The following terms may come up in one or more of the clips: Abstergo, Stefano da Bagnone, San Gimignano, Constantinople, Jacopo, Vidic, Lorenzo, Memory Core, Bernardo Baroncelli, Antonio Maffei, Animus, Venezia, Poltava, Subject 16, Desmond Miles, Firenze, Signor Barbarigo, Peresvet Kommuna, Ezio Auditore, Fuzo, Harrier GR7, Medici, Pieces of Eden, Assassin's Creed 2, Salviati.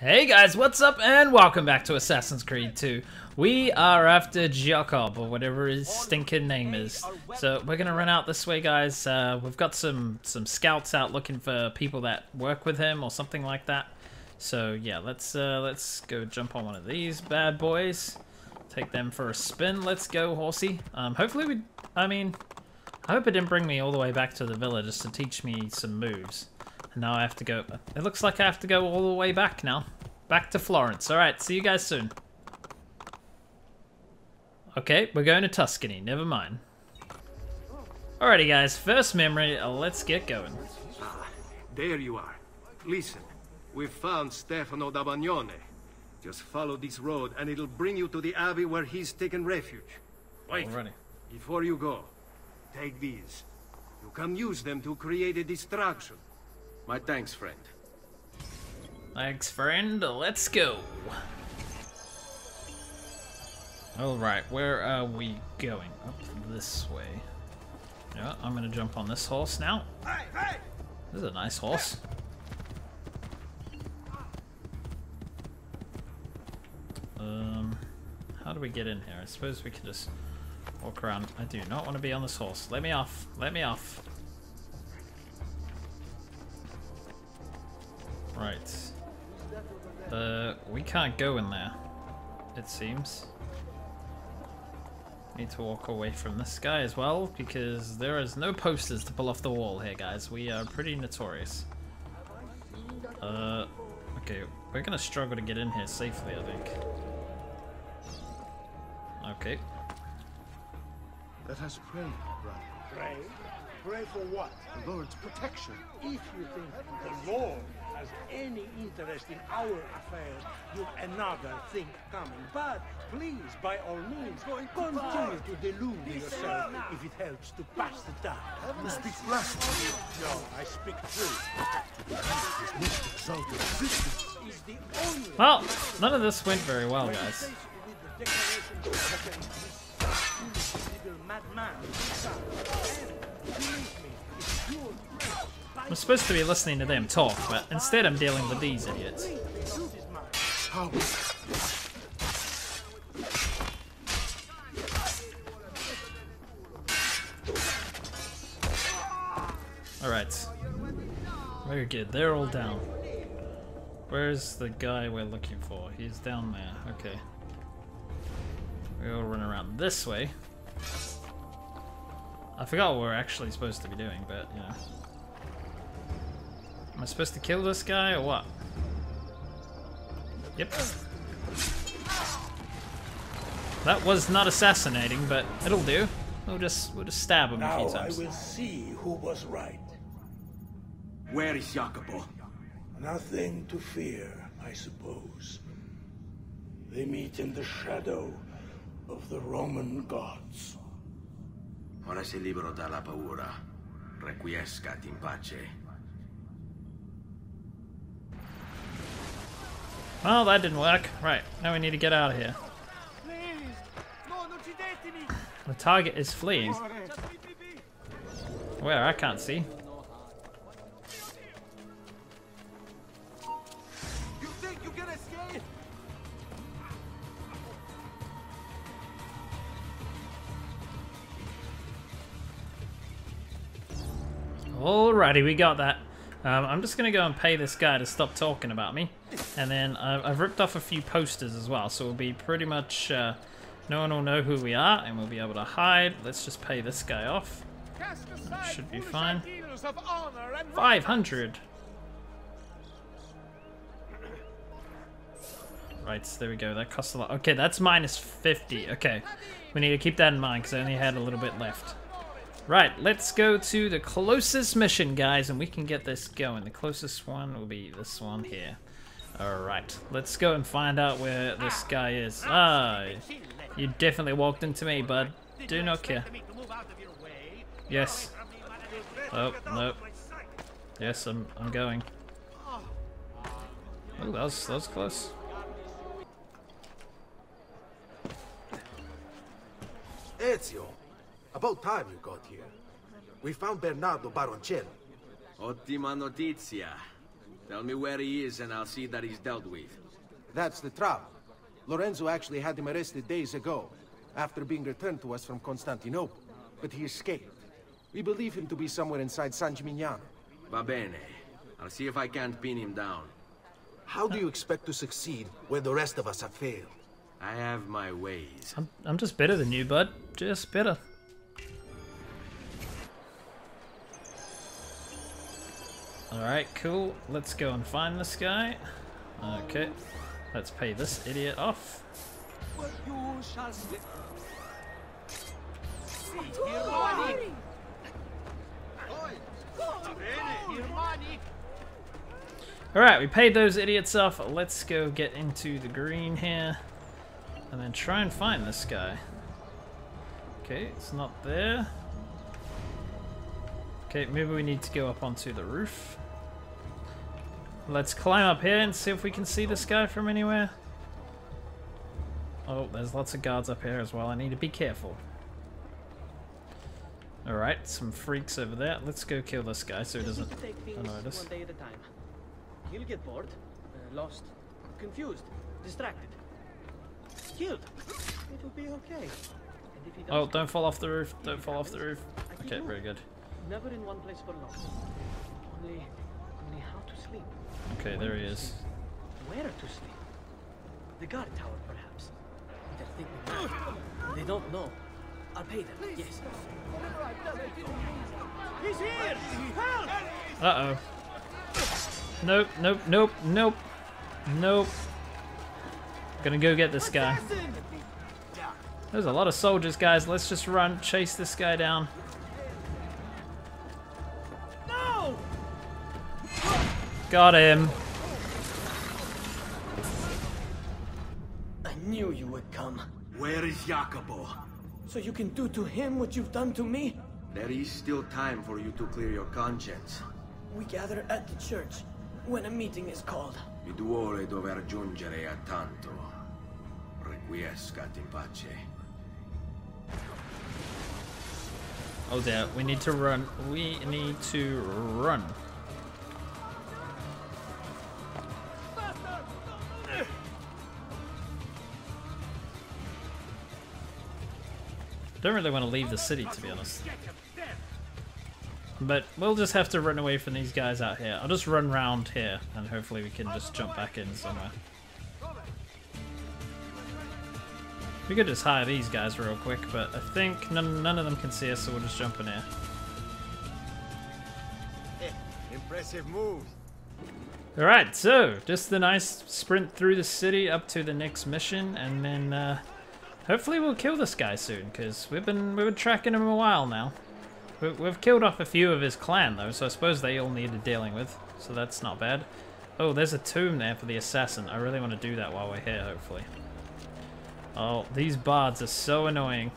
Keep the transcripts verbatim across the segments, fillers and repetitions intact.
Hey guys, what's up and welcome back to Assassin's Creed two. We are after Jacopo, or whatever his stinking name is. So we're gonna run out this way, guys. Uh, we've got some, some scouts out looking for people that work with him or something like that. So yeah, let's, uh, let's go jump on one of these bad boys. Take them for a spin. Let's go, horsey. Um, hopefully we... I mean, I hope it didn't bring me all the way back to the villa just to teach me some moves. Now I have to go. It looks like I have to go all the way back now. Back to Florence. Alright, see you guys soon. Okay, we're going to Tuscany. Never mind. Alrighty, guys. First memory. Let's get going. Ah, there you are. Listen, we found Stefano da Bagnone. Just follow this road and it'll bring you to the abbey where he's taken refuge. Wait. Alrighty. Before you go, take these. You can use them to create a distraction. My thanks, friend. Thanks, friend. Let's go. Alright, where are we going? Up this way. Yeah, I'm gonna jump on this horse now. This is a nice horse. Um, how do we get in here? I suppose we could just walk around. I do not want to be on this horse. Let me off. Let me off. Right. Uh, we can't go in there, it seems. Need to walk away from this guy as well, because there is no posters to pull off the wall here, guys. We are pretty notorious. Uh, okay, we're gonna struggle to get in here safely, I think. Okay. Let us pray, brother. Pray? Pray for what? The Lord's protection. If you think the Lord has any interest in our affairs, you another thing coming. But please, by all means, continue to delude yourself if it helps to pass the time. You speak blasphemy. No, I speak truth. Well, none of this went very well, guys. I'm supposed to be listening to them talk, but instead I'm dealing with these idiots. Alright. Very good, they're all down. Where's the guy we're looking for? He's down there, okay. We'll run around this way. I forgot what we're actually supposed to be doing, but, you know. Am I supposed to kill this guy, or what? Yep. That was not assassinating, but it'll do. We'll just, we'll just stab him now a few times. Now I will see who was right. Where is Jacopo? Nothing to fear, I suppose. They meet in the shadow of the Roman gods. Ora sei libero dalla paura. Requiescat in pace. Well, that didn't work. Right, now we need to get out of here. The target is fleeing. Where? I can't see. Alrighty, we got that. Um, I'm just going to go and pay this guy to stop talking about me. And then uh, I've ripped off a few posters as well, so we'll be pretty much... Uh, no one will know who we are, and we'll be able to hide. Let's just pay this guy off. That should be fine. five hundred! Right, so there we go. That costs a lot. Okay, that's minus fifty. Okay, we need to keep that in mind, because I only had a little bit left. Right, let's go to the closest mission, guys, and we can get this going. The closest one will be this one here. Alright, let's go and find out where this guy is. Ah, you definitely walked into me, bud. Do not care. Yes. Oh, no. Yes, I'm, I'm going. Oh, that was, that was close. Ezio. About time you got here. We found Bernardo Baroncelli. Ottima notizia. Tell me where he is and I'll see that he's dealt with. That's the trouble. Lorenzo actually had him arrested days ago, after being returned to us from Constantinople. But he escaped. We believe him to be somewhere inside San Gimignano. Va bene. I'll see if I can't pin him down. How do you expect to succeed where the rest of us have failed? I have my ways. I'm, I'm just better than you, bud. Just better. Alright, cool. Let's go and find this guy. Okay. Let's pay this idiot off. Alright, we paid those idiots off. Let's go get into the green here. And then try and find this guy. Okay, it's not there. Okay, maybe we need to go up onto the roof. Let's climb up here and see if we can see this guy from anywhere. Oh, there's lots of guards up here as well. I need to be careful. Alright, some freaks over there. Let's go kill this guy so he doesn't notice. One day at a time. He'll get bored, uh, lost, confused, distracted. Killed. It'll be okay. And if he does, oh, don't fall off the roof. Don't fall happens, off the roof. Okay, very good. Never in one place for long. Only, only how to sleep. Okay, when there he is. Where to sleep? The guard tower, perhaps. They're thinking. They don't know. I'll pay them. Please. Yes. He's here. Help! Uh oh. Nope. Nope. Nope. Nope. Nope. Gonna go get this guy. There's a lot of soldiers, guys. Let's just run, chase this guy down. No! Got him. I knew you would come. Where is Jacopo? So you can do to him what you've done to me? There is still time for you to clear your conscience. We gather at the church when a meeting is called. Mi duole dover giungere a tanto. Requiescat in pace. Oh dear, we need to run. We need to run. Don't really want to leave the city, to be honest. But we'll just have to run away from these guys out here. I'll just run round here, and hopefully we can just jump back in somewhere. We could just hire these guys real quick, but I think none, none of them can see us, so we'll just jump in here. Impressive move. Alright, so, just a nice sprint through the city up to the next mission, and then uh, hopefully we'll kill this guy soon, because we've been, we've been tracking him a while now. We've killed off a few of his clan, though, so I suppose they all needed dealing with, so that's not bad. Oh, there's a tomb there for the assassin. I really want to do that while we're here, hopefully. Oh, these bards are so annoying.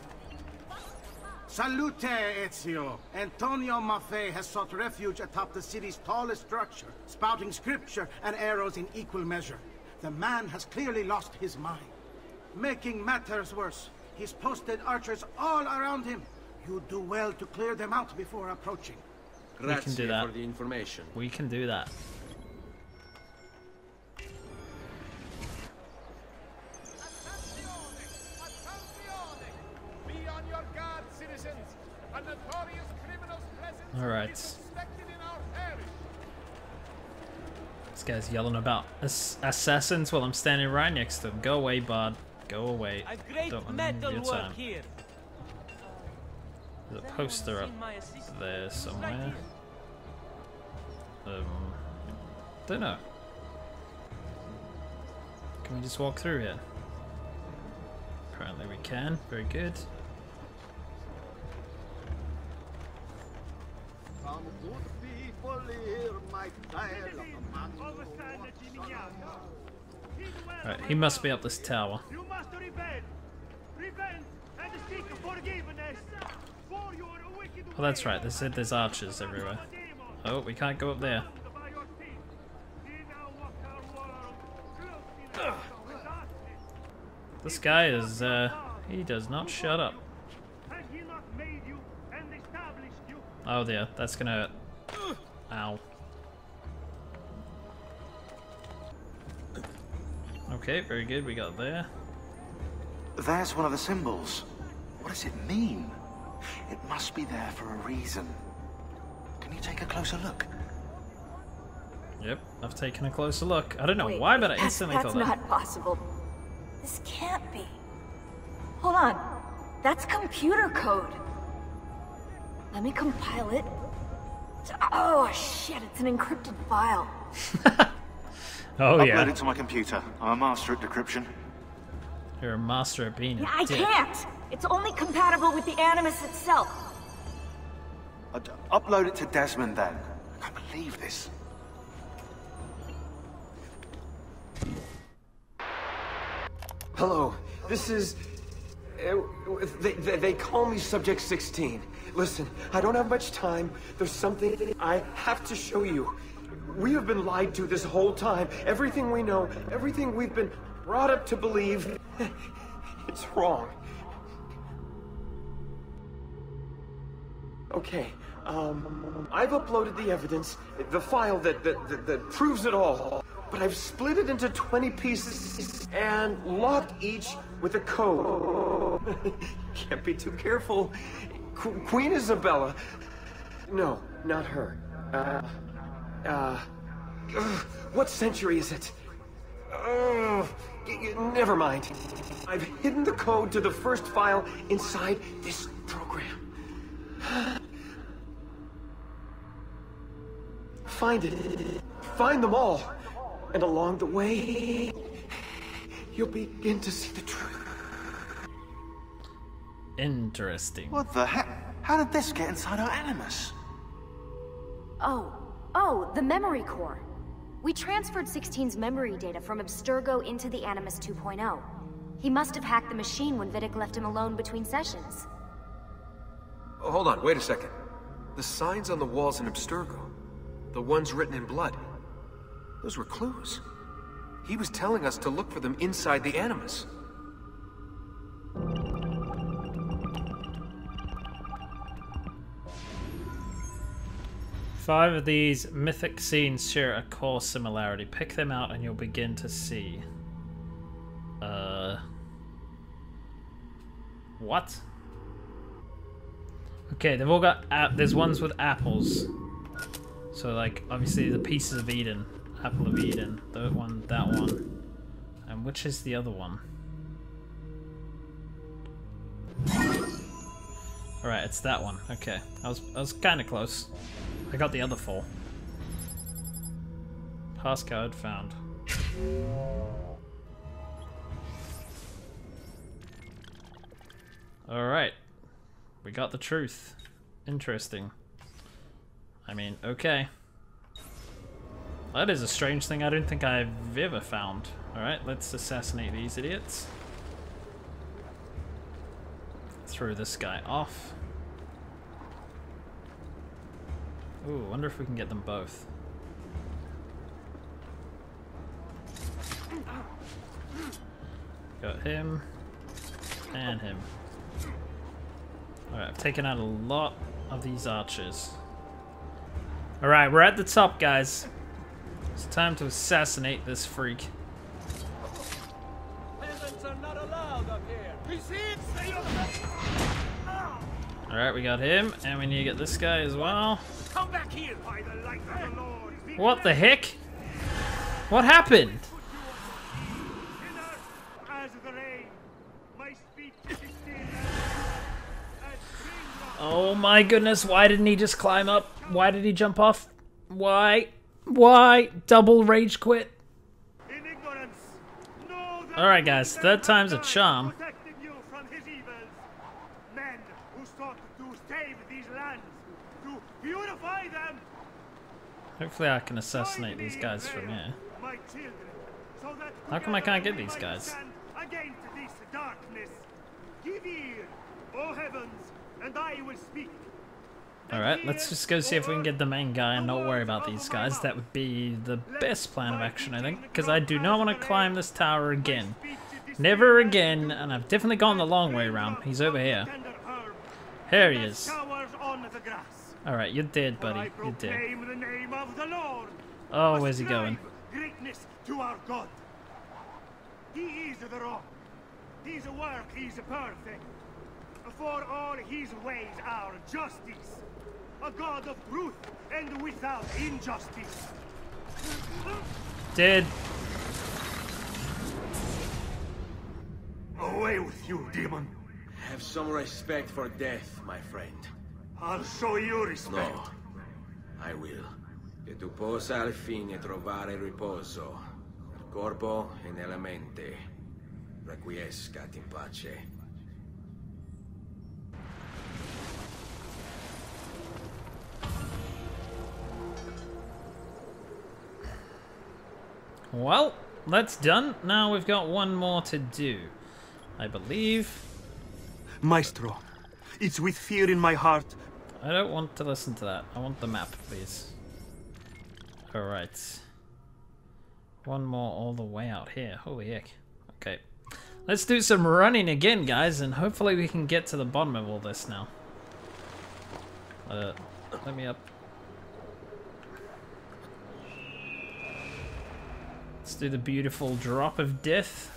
Salute, Ezio! Antonio Maffei has sought refuge atop the city's tallest structure, spouting scripture and arrows in equal measure. The man has clearly lost his mind. Making matters worse, he's posted archers all around him. You do well to clear them out before approaching. We can do that. For the information. We can do that. All right. This guy's yelling about ass assassins while I'm standing right next to him. Go away, bud. Go away. Don't want your time. There's a poster up there somewhere. Um, don't know. Can we just walk through here? Apparently we can. Very good. Some good people hear my tale of a Alright, he must be up this tower. You must repent. Repent and seek forgiveness. Oh, that's right. They said there's archers everywhere. Oh, we can't go up there. Ugh. This guy is, uh, he does not shut up. Oh dear, that's gonna hurt. Ow. Okay, very good. We got there. There's one of the symbols. What does it mean? It must be there for a reason. Can you take a closer look? Yep, I've taken a closer look. I don't know Wait, why, but I instantly thought that. That's not possible. This can't be. Hold on. That's computer code. Let me compile it. Oh, shit, it's an encrypted file. Oh, yeah. Upload it to my computer. I'm a master at decryption. You're a master at being a yeah, I dick. can't. It's only compatible with the Animus itself. Uh, upload it to Desmond, then. I can't believe this. Hello. This is... Uh, they, they, they call me Subject sixteen. Listen, I don't have much time. There's something I have to show you. We have been lied to this whole time. Everything we know, everything we've been brought up to believe, it's wrong. Okay, um, I've uploaded the evidence, the file that, that, that, that proves it all. But I've split it into twenty pieces and locked each with a code. Can't be too careful. Qu Queen Isabella. No, not her. Uh, uh, ugh, what century is it? Ugh, never mind. I've hidden the code to the first file inside this program. Find it. Find them all. And along the way, you'll begin to see the truth. Interesting. What the heck? How did this get inside our Animus? Oh, oh, the Memory Core. We transferred sixteen's memory data from Abstergo into the Animus two point oh. He must have hacked the machine when Vidic left him alone between sessions. Oh, hold on, wait a second. The signs on the walls in Abstergo, the ones written in blood, those were clues. He was telling us to look for them inside the Animus. Five of these mythic scenes share a core similarity. Pick them out and you'll begin to see. Uh... What? Okay, they've all got... Uh, there's ones with apples. So, like, obviously the Pieces of Eden. Apple of Eden, that one, that one, and which is the other one? All right, it's that one. Okay, I was I was kind of close. I got the other four. Passcode found. All right, we got the truth. Interesting. I mean, okay. That is a strange thing I don't think I've ever found. Alright, let's assassinate these idiots. Throw this guy off. Ooh, wonder if we can get them both. Got him. And him. Alright, I've taken out a lot of these archers. Alright, we're at the top, guys. It's time to assassinate this freak. Peasants are not allowed up here. All right, we got him, and we need to get this guy as well. Come back here by the light of the Lord. What the heck? What happened? Oh my goodness! Why didn't he just climb up? Why did he jump off? Why? Why? Double rage quit. Alright guys, third time's a charm. Men who sought to save these lands, to beautify them. Hopefully I can assassinate these guys from here. How come I can't get these guys? Alright, let's just go see if we can get the main guy and not worry about these guys. That would be the best plan of action, I think, because I do not want to climb this tower again. Never again, and I've definitely gone the long way around. He's over here. Here he is. Alright, you're dead, buddy. You're dead. Oh, where's he going? He is the rock. His work is perfect. For all his ways are justice. A god of truth and without injustice. Dead. Away with you, demon. Have some respect for death, my friend. I'll show you respect. No, I will. Che tu possa al fine trovare riposo, nel corpo e nella mente. Requiescat in pace. Well, that's done. Now we've got one more to do, I believe. Maestro, it's with fear in my heart. I don't want to listen to that. I want the map, please. Alright. One more all the way out here. Holy heck. Okay. Let's do some running again, guys, and hopefully we can get to the bottom of all this now. Uh, let me up. Let's do the beautiful drop of death.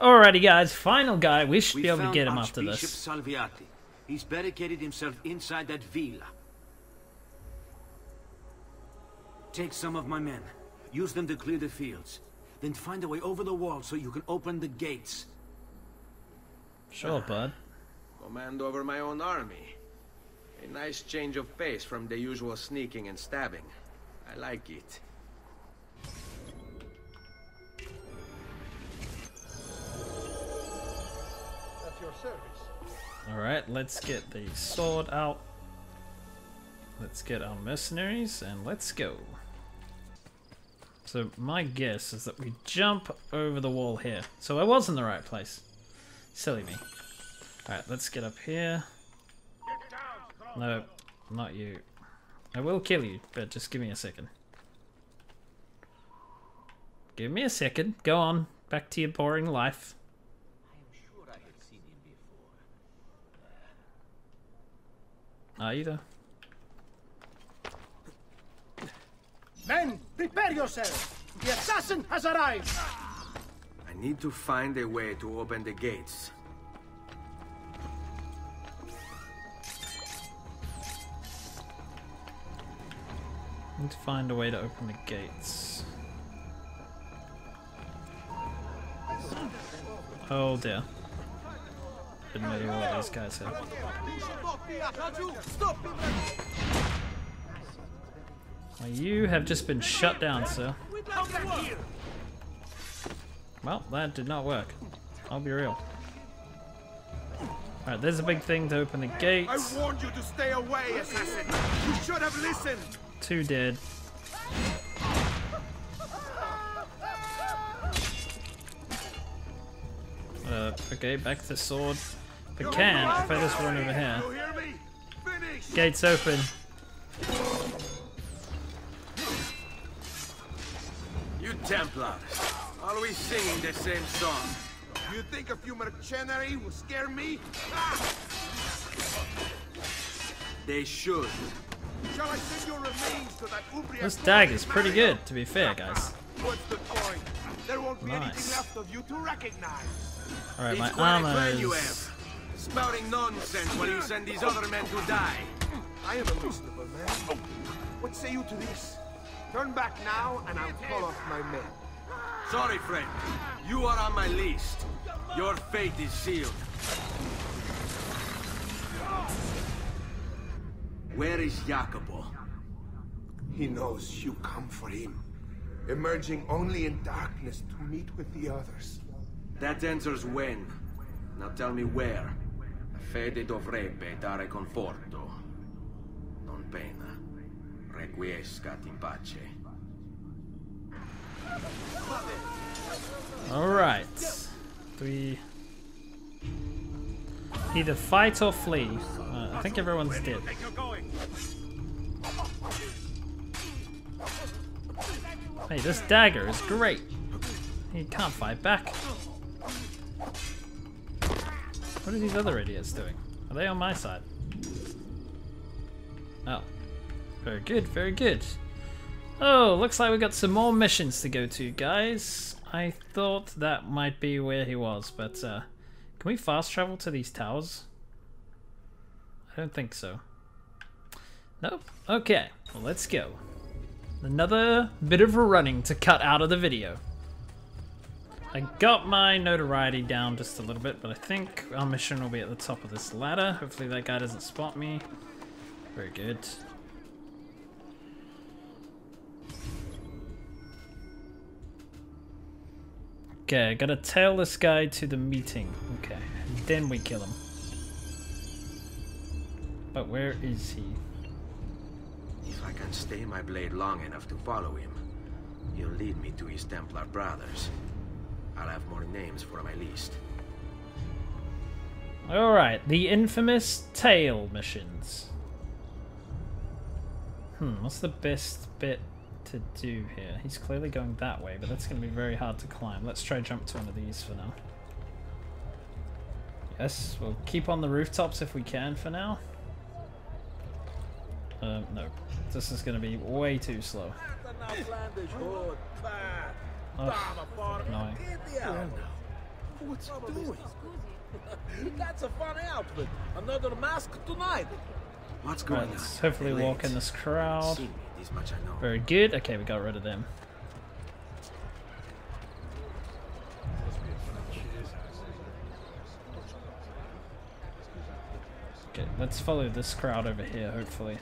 Alrighty, guys, final guy. We should we be able to get him after this. Salviati. He's barricaded himself inside that villa. Take some of my men. Use them to clear the fields. Then find a way over the wall so you can open the gates. Sure, bud. Command over my own army. A nice change of pace from the usual sneaking and stabbing. I like it. Alright, let's get the sword out. Let's get our mercenaries and let's go. So my guess is that we jump over the wall here. So I was in the right place. Silly me. Alright, let's get up here. No, not you. I will kill you, but just give me a second. Give me a second. Go on. Back to your boring life. Are you there? Men, prepare yourselves! The assassin has arrived! I need to find a way to open the gates. I need to find a way to open the gates. Oh dear. Didn't know what these guys are. Well, you have just been shut down, sir. Well, that did not work. I'll be real. Alright, there's a big thing to open the gates. I warned you to stay away, assassin. You should have listened. Two dead. Uh, okay, back to sword. If I can, if I just run over here. Gates open. You Templar, always singing the same song. You think a few mercenary will scare me? Ah! They should. Shall I send your remains to that Umbria? This dagger is pretty good, to be fair, guys. What's the point? There won't be nice. Anything left of you to recognize. Alright, my armor is... Spouting nonsense while you send these other men to die. I am a reasonable man. Oh. What say you to this? Turn back now and I'll call off my men. Sorry, friend. You are on my list. Your fate is sealed. Where is Jacopo? He knows you come for him. Emerging only in darkness to meet with the others. That answers when. Now tell me where. La fede dovrebbe dare conforto. Non pena. Requiescat in pace. Alright. Three. Either fight or flee. Uh, I think everyone's dead. Hey, this dagger is great. He can't fight back. What are these other idiots doing? Are they on my side? Oh. Very good, very good. Oh, looks like we got some more missions to go to, guys. I thought that might be where he was, but uh, can we fast travel to these towers? I don't think so. Nope. Okay, well, let's go. Another bit of running to cut out of the video. I got my notoriety down just a little bit, but I think our mission will be at the top of this ladder. Hopefully that guy doesn't spot me. Very good. Okay, I gotta tail this guy to the meeting. Okay, and then we kill him. But where is he? If I can stay my blade long enough to follow him, he'll lead me to his Templar brothers. I'll have more names for my list. Alright, the infamous tail missions. Hmm, what's the best bit to do here? He's clearly going that way, but that's going to be very hard to climb. Let's try jump to one of these for now. Yes, we'll keep on the rooftops if we can for now. Um, no, this is going to be way too slow. Oh, annoying. What's he doing? That's a fun outfit. Another mask tonight. What's going on? Let's hopefully walk in this crowd. Very good. Okay, we got rid of them. Okay, let's follow this crowd over here, hopefully.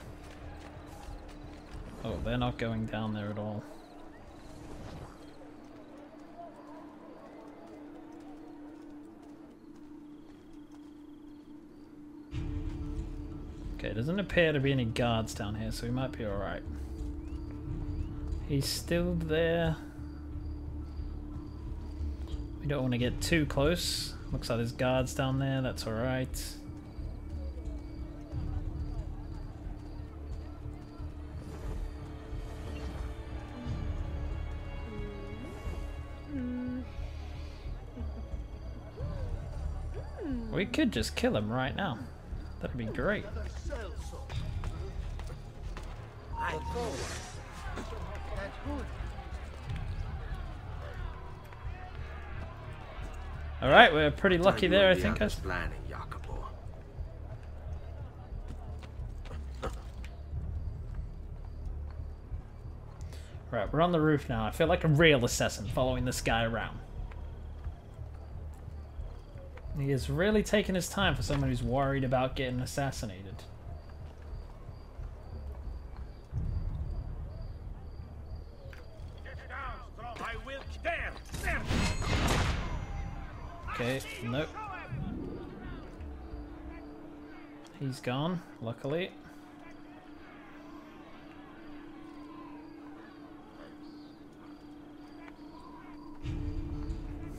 Oh, they're not going down there at all. Okay, doesn't appear to be any guards down here, so we might be alright. He's still there. We don't want to get too close. Looks like there's guards down there, that's alright. We could just kill him right now. That'd be great. Alright, we're pretty lucky there, I think. I... Right, we're on the roof now. I feel like a real assassin following this guy around. He is really taking his time for someone who's worried about getting assassinated. Okay, nope. He's gone, luckily.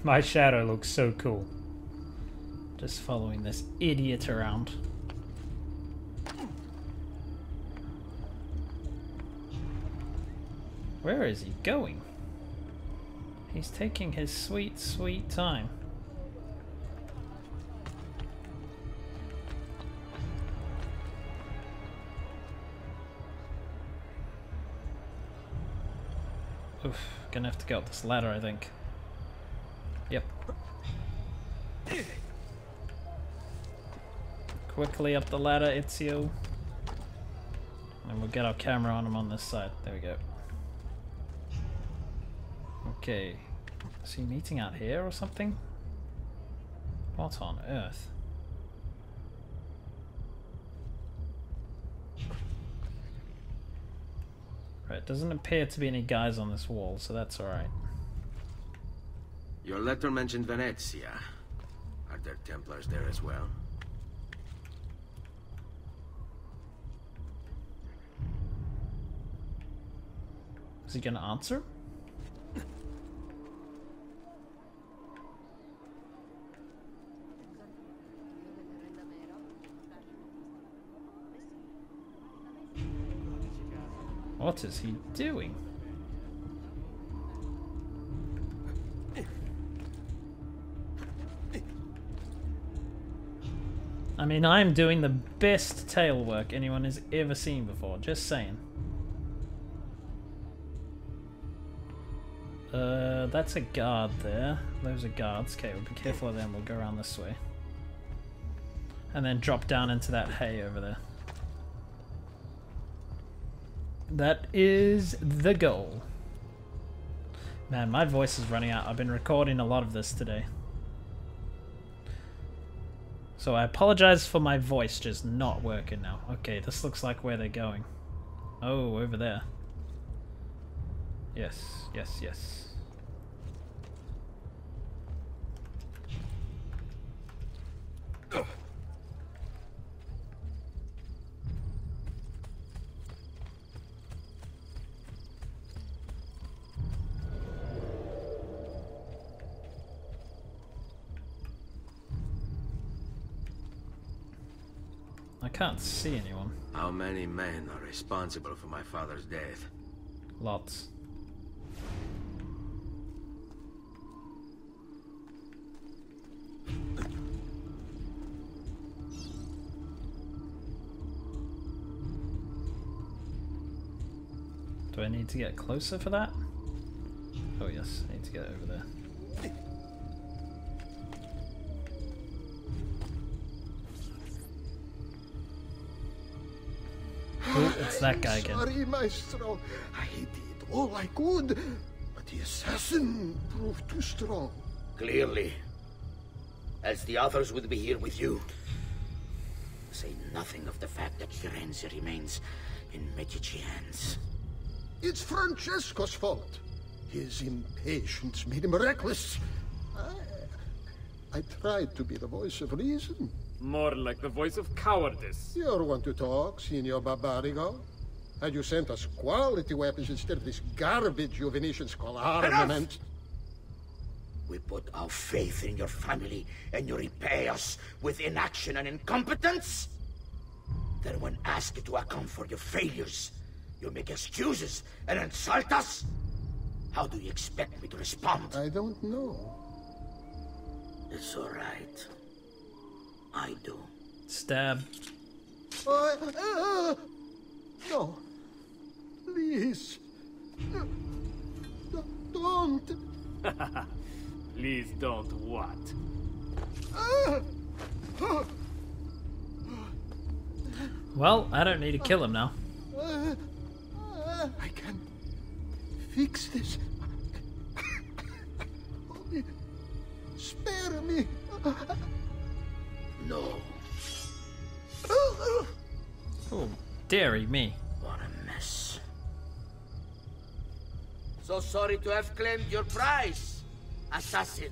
My shadow looks so cool. Just following this idiot around. Where is he going? He's taking his sweet, sweet time. Oof, gonna have to go up this ladder, I think. Yep. Quickly up the ladder, Ezio. And we'll get our camera on him on this side. There we go. Okay. Is he meeting out here or something? What on earth? Right, doesn't appear to be any guys on this wall, so that's alright. Your letter mentioned Venezia. Are there Templars there as well? Is he gonna answer? What is he doing? I mean, I'm doing the best tail work anyone has ever seen before, just saying. Uh, that's a guard there. Those are guards. Okay, we'll be careful of them. We'll go around this way. And then drop down into that hay over there. That is the goal. Man, my voice is running out. I've been recording a lot of this today. So I apologize for my voice just not working now. Okay, this looks like where they're going. Oh, over there. Yes, yes, yes. Ugh. I can't see anyone. How many men are responsible for my father's death? Lots. Do I need to get closer for that? Oh yes, I need to get over there. Oh, it's that guy again. Sorry, Maestro. I did all I could, but the assassin proved too strong. Clearly. Else the others would be here with you. Say nothing of the fact that Firenze remains in Medici hands. It's Francesco's fault. His impatience made him reckless. I, I tried to be the voice of reason. More like the voice of cowardice. You're one to talk, Signor Barbarigo. Had you sent us quality weapons instead of this garbage you Venetians call armament... Enough! We put our faith in your family, and you repay us with inaction and incompetence? Then when asked to account for your failures, you make excuses and insult us? How do you expect me to respond? I don't know. It's all right. I do. Stab. Uh, uh, no. Please. Uh, don't. Please don't what? Uh, uh, well, I don't need to kill him now. Uh, I can fix this. Only spare me. No. Oh, dearie me. What a mess. So sorry to have claimed your prize, assassin.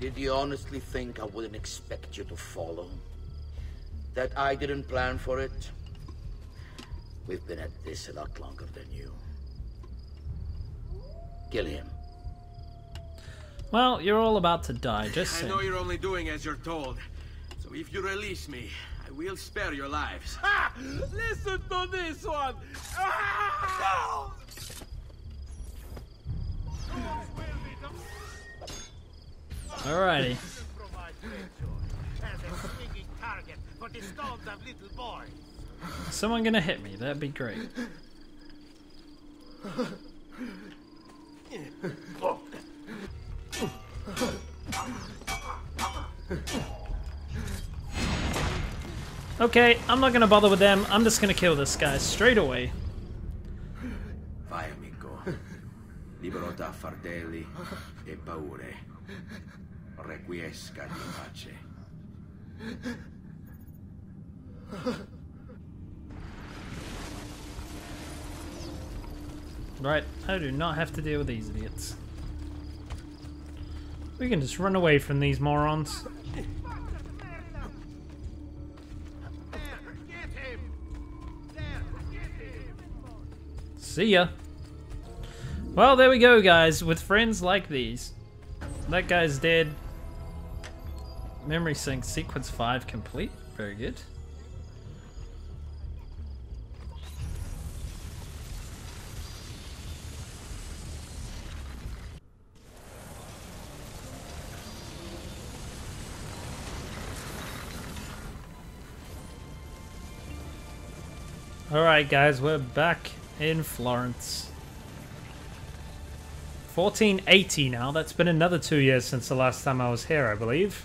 Did you honestly think I wouldn't expect you to follow? That I didn't plan for it? We've been at this a lot longer than you. Kill him. Well, you're all about to die, just saying. I know you're only doing as you're told. So if you release me, I will spare your lives. Ha! Listen to this one! Ah! Alrighty. Someone gonna hit me, that'd be great. Oh. Okay, I'm not gonna bother with them. I'm just gonna kill this guy straight away. Vai amico, libero da fardelli e paure, requiesca di pace. Right, I do not have to deal with these idiots. We can just run away from these morons. See ya. Well, there we go, guys. With friends like these. That guy's dead. Memory sync sequence five complete. Very good. Alright guys, we're back. in Florence. fourteen eighty now. That's been another two years since the last time I was here, I believe.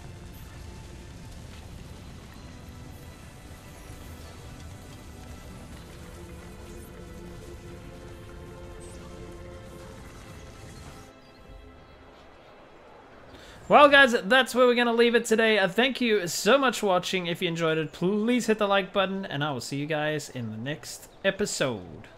Well, guys, that's where we're going to leave it today. Uh, thank you so much for watching. If you enjoyed it, please hit the like button, and I will see you guys in the next episode.